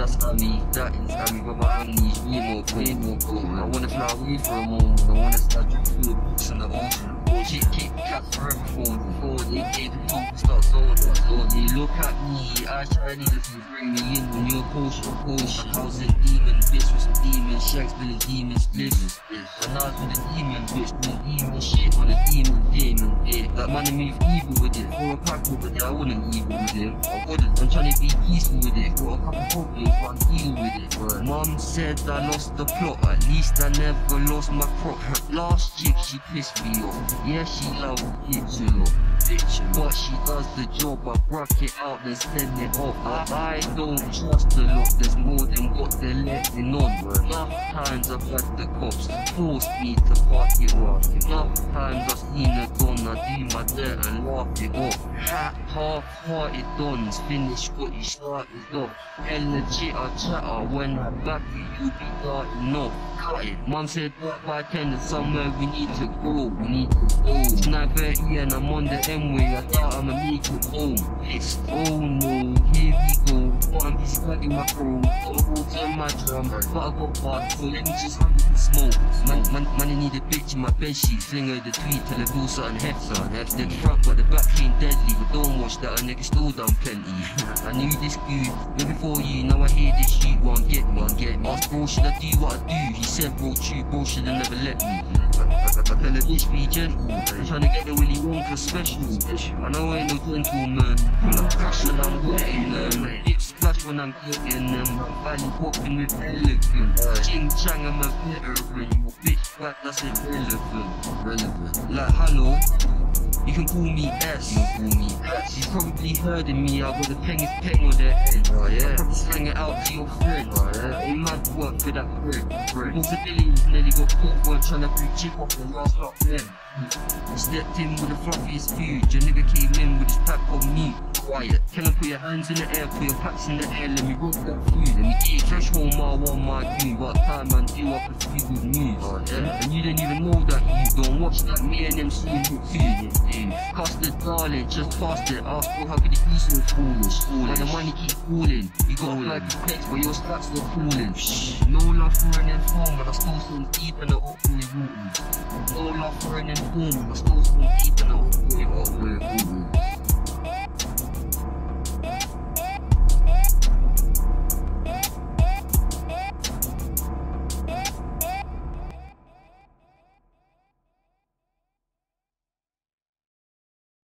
Zasami, that inside me, but knees, I wanna fly with you for a moment. I wanna start you through the books and the ocean. Bullshit kick cats forever formed before they gave the funk start soldier. Look at me, I try needless and bring me in when you're Porsche. How's it demon, bitch with some demons, Shakespeare demons, bliss. And I with a demon, bitch, with a demon shit on a demon, bitch. That man move evil with it, for a pack with it, I wouldn't evil with it. I wouldn't, I'm trying to be peaceful with it, for a couple of problems, but I'm dealing with it. Bro. Mom said I lost the plot, at least I never lost my crop. Her last chick, she pissed me off. Yeah, she loves kids, you know, bitch, but she does the job. I brack it out and send it off. I don't trust a lot, there's more than what they're letting on. Bro. Enough times I've had the cops force me to park it off. Enough times I've seen a gun, I do my dirt and laugh it off. Half-hearted dons, finish what you started off. And the chitter-chatter, when I back you, you'll be darting off. Cut it. Mum said, by 10 is somewhere we need to go, we need to go. It's 9:30 and I'm on the M-way, I doubt I'ma make it home. It's, oh no, here we go. But I'm just slagging my phone, got a water in my drum, but I got parts, so let me just have a smoke. Man, I need a bitch in my bed sheet, fling her the tweet, tell her do something hefty. That's the front, but the back ain't deadly, but don't watch that, a nigga still done plenty. I knew this dude, way before you, now I hear this shit, one get me. Ask bro, should I do what I do? He said bro, true, bro should have never let me. I tell a bitch be gentle, I'm trying to get the Willy Wonka special. I know I ain't no gentleman, when I'm crashing I'm wetting them. Lip splash when I'm getting them, I'm value popping with elegance. Ching chang, I'm a veteran, you bitch back, that's irrelevant. Like hello, you can call me S, She's probably herding me, I got a peng on their head. Oh yeah, probably slang it out to your friends. Oh yeah, ain't mad work for that brick. Most of Billy's nearly got caught one trying to bring chip off the last lot of them. I stepped in with the fluffiest food, your nigga came in with his pack on me. Quiet. Can I put your hands in the air, put your packs in the air, let me rock that food. Let me get threshold mile one my goon, but time man deal up a few good news. Oh yeah, and you don't even know that you don't watch that me and them soon hook food. Cast it darling, just past it, ask bro how could it be so foolish. Why the money keep falling, you got like a flex but your stats not falling. No love for an inform, but I stole some deep in the awkward water. No love for an inform, but I stole some deep in the awkward water.